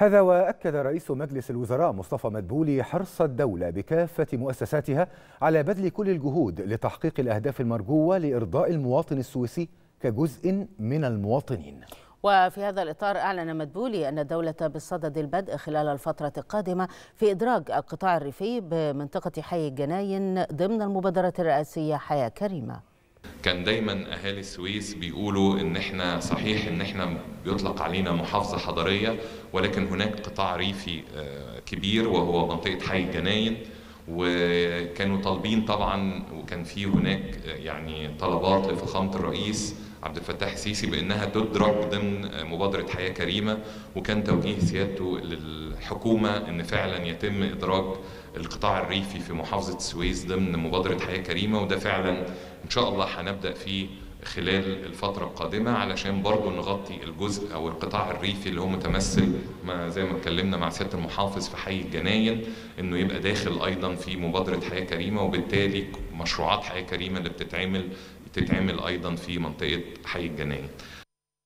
هذا وأكد رئيس مجلس الوزراء مصطفى مدبولي حرص الدولة بكافة مؤسساتها على بذل كل الجهود لتحقيق الأهداف المرجوة لإرضاء المواطن السويسي كجزء من المواطنين. وفي هذا الإطار أعلن مدبولي أن الدولة بالصدد البدء خلال الفترة القادمة في إدراج القطاع الريفي بمنطقة حي الجناين ضمن المبادرة الرئاسية حياة كريمة. كان دايما أهالي السويس بيقولوا إن إحنا صحيح إن إحنا بيطلق علينا محافظة حضرية، ولكن هناك قطاع ريفي كبير وهو منطقة حي الجناين، وكانوا طالبين طبعا وكان في هناك يعني طلبات لفخامة الرئيس عبد الفتاح السيسي بأنها تدرج ضمن مبادرة حياة كريمة، وكان توجيه سيادته للحكومة أن فعلا يتم إدراج القطاع الريفي في محافظة السويس ضمن مبادرة حياة كريمة، وده فعلا إن شاء الله هنبدأ فيه خلال الفترة القادمة علشان برضو نغطي الجزء أو القطاع الريفي اللي هو متمثل زي ما اتكلمنا مع سيادة المحافظ في حي الجناين إنه يبقى داخل أيضا في مبادرة حياة كريمة، وبالتالي مشروعات حياة كريمة اللي بتتعمل أيضا في منطقة حي الجناين.